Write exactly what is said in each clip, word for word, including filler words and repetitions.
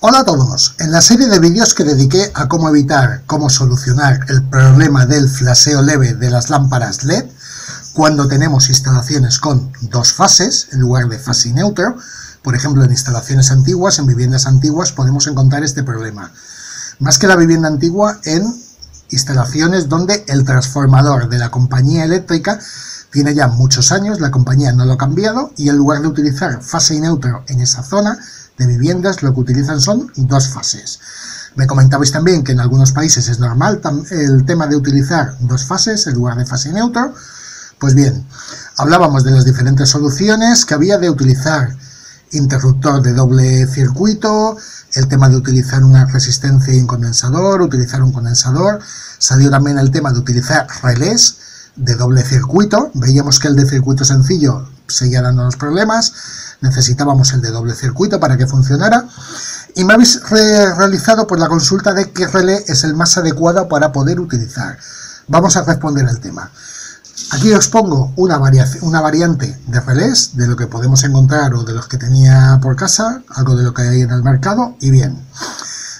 Hola a todos, en la serie de vídeos que dediqué a cómo evitar, cómo solucionar el problema del flaseo leve de las lámparas L E D cuando tenemos instalaciones con dos fases en lugar de fase y neutro, por ejemplo en instalaciones antiguas, en viviendas antiguas podemos encontrar este problema, más que la vivienda antigua en instalaciones donde el transformador de la compañía eléctrica tiene ya muchos años, la compañía no lo ha cambiado y en lugar de utilizar fase y neutro en esa zona de viviendas lo que utilizan son dos fases. Me comentabais también que en algunos países es normal el tema de utilizar dos fases en lugar de fase neutro. Pues bien, hablábamos de las diferentes soluciones que había de utilizar interruptor de doble circuito, el tema de utilizar una resistencia y un condensador, utilizar un condensador, salió también el tema de utilizar relés de doble circuito, veíamos que el de circuito sencillo seguía dándonos problemas, necesitábamos el de doble circuito para que funcionara y me habéis re realizado por la consulta de qué relé es el más adecuado para poder utilizar. Vamos a responder al tema. Aquí os pongo una, varia una variante de relés, de lo que podemos encontrar o de los que tenía por casa, algo de lo que hay en el mercado y bien.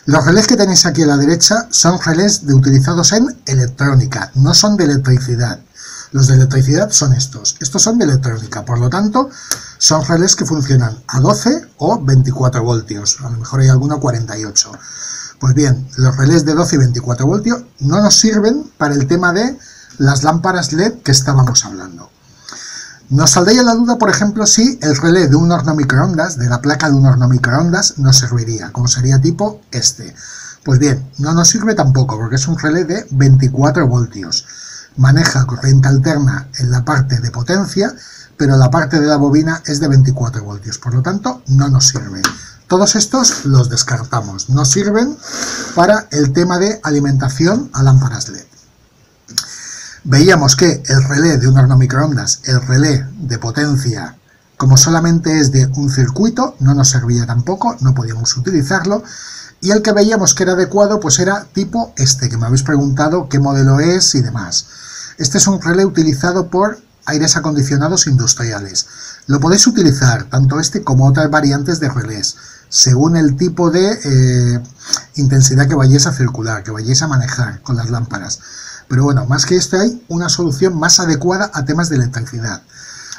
Los relés que tenéis aquí a la derecha son relés de utilizados en electrónica, no son de electricidad. Los de electricidad son estos, estos son de electrónica, por lo tanto son relés que funcionan a doce o veinticuatro voltios, a lo mejor hay alguno cuarenta y ocho. Pues bien, los relés de doce y veinticuatro voltios no nos sirven para el tema de las lámparas L E D que estábamos hablando. Nos saldría la duda, por ejemplo, si el relé de un horno microondas, de la placa de un horno microondas, nos serviría, como sería tipo este. Pues bien, no nos sirve tampoco, porque es un relé de veinticuatro voltios. Maneja corriente alterna en la parte de potencia, pero la parte de la bobina es de veinticuatro voltios, por lo tanto no nos sirve. Todos estos los descartamos, no sirven para el tema de alimentación a lámparas L E D. Veíamos que el relé de un horno microondas, el relé de potencia, como solamente es de un circuito, no nos servía tampoco, no podíamos utilizarlo. Y el que veíamos que era adecuado, pues era tipo este, que me habéis preguntado qué modelo es y demás. Este es un relé utilizado por aires acondicionados industriales. Lo podéis utilizar, tanto este como otras variantes de relés, según el tipo de eh, intensidad que vayáis a circular, que vayáis a manejar con las lámparas. Pero bueno, más que esto hay una solución más adecuada a temas de electricidad,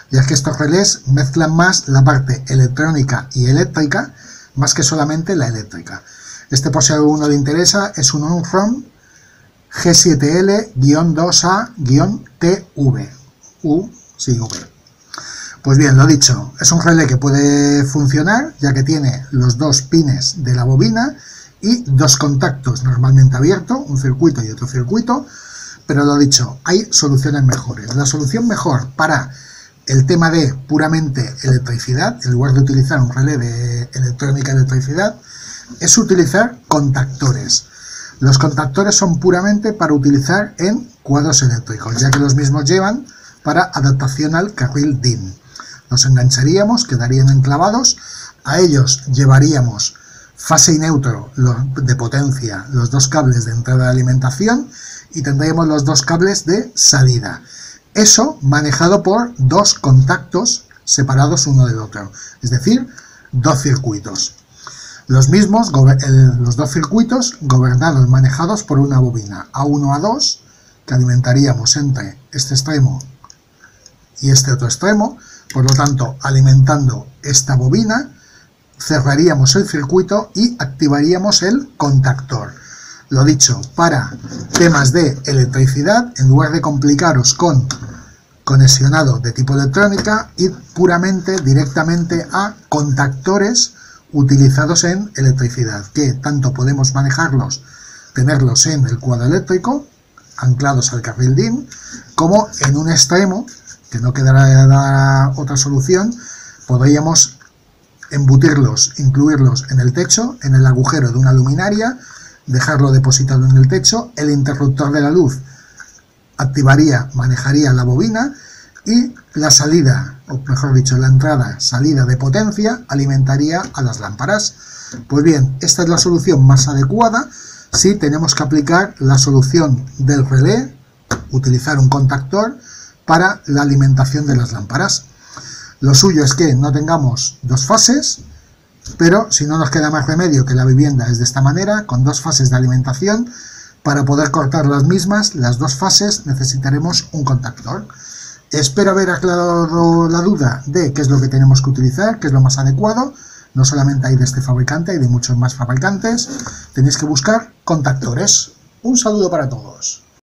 ya que estos relés mezclan más la parte electrónica y eléctrica, más que solamente la eléctrica. Este, por si a alguno le interesa, es un Omron G siete L dos A T V. U, sí, okay. Pues bien, lo dicho, es un relé que puede funcionar, ya que tiene los dos pines de la bobina y dos contactos normalmente abiertos, un circuito y otro circuito, pero lo dicho, hay soluciones mejores. La solución mejor para el tema de puramente electricidad, en lugar de utilizar un relé de electrónica-electricidad, es utilizar contactores. Los contactores son puramente para utilizar en cuadros eléctricos, ya que los mismos llevan para adaptación al carril D I N. Los engancharíamos, quedarían enclavados, a ellos llevaríamos fase y neutro de potencia, los dos cables de entrada de alimentación y tendríamos los dos cables de salida. Eso manejado por dos contactos separados uno del otro, es decir, dos circuitos. Los mismos, los dos circuitos gobernados, manejados por una bobina A uno A dos, que alimentaríamos entre este extremo y este otro extremo, por lo tanto, alimentando esta bobina, cerraríamos el circuito y activaríamos el contactor. Lo dicho, para temas de electricidad, en lugar de complicaros con conexionado de tipo electrónica, id puramente directamente a contactores utilizados en electricidad, que tanto podemos manejarlos, tenerlos en el cuadro eléctrico, anclados al carril D I N, como en un extremo, que no quedará otra solución, podríamos embutirlos, incluirlos en el techo, en el agujero de una luminaria, dejarlo depositado en el techo, el interruptor de la luz activaría, manejaría la bobina y la salida, o mejor dicho, la entrada, salida de potencia, alimentaría a las lámparas. Pues bien, esta es la solución más adecuada si tenemos que aplicar la solución del relé, utilizar un contactor, para la alimentación de las lámparas. Lo suyo es que no tengamos dos fases, Pero si no nos queda más remedio que la vivienda es de esta manera, con dos fases de alimentación, para poder cortar las mismas, las dos fases, necesitaremos un contactor. Espero haber aclarado la duda de qué es lo que tenemos que utilizar, qué es lo más adecuado. No solamente hay de este fabricante, hay de muchos más fabricantes. Tenéis que buscar contactores. Un saludo para todos.